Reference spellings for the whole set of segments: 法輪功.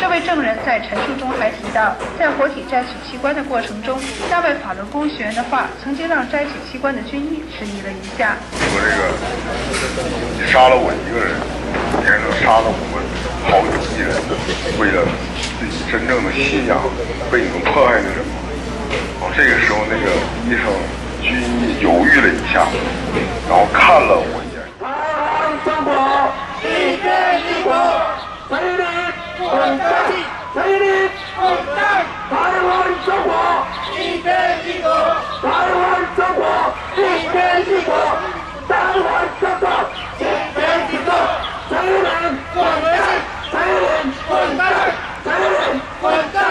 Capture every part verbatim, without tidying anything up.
这位证人在陈述中还提到，在活体摘取器官的过程中，那位法轮功学员的话曾经让摘取器官的军医迟疑了一下。说这个，你杀了我一个人，你还能杀了我们好几亿人，为了自己真正的信仰被你们迫害的人吗？哦，这个时候那个医生军医犹豫了一下，然后看了我一眼。台湾中国，一个帝国。 美丽伟大，美丽伟大，台湾中国，一边一国，台湾中国，一边一国，台湾中国，一边一国，台湾伟大，台湾伟大，台湾伟大，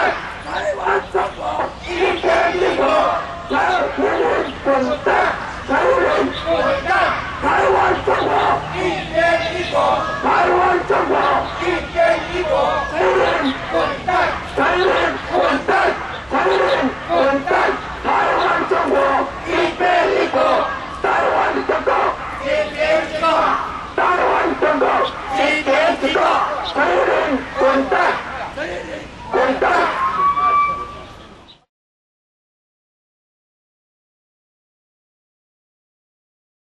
台湾中国，一边一国，台湾伟大，台湾伟大，台湾中国，一边一国，台湾中国。 滚蛋！